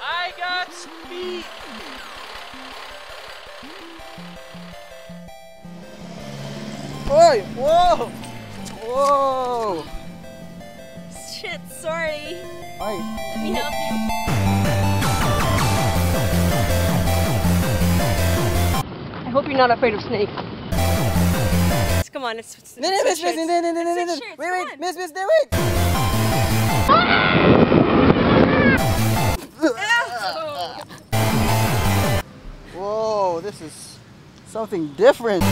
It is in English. I got speed! Oi! Whoa! Whoa! Shit, sorry. Hi. Let me help you. I hope you're not afraid of snakes. Come on, it's no, no, miss, miss, no, no, no, no, no, no, wait, wait, miss, no, wait! Whoa, this is something different.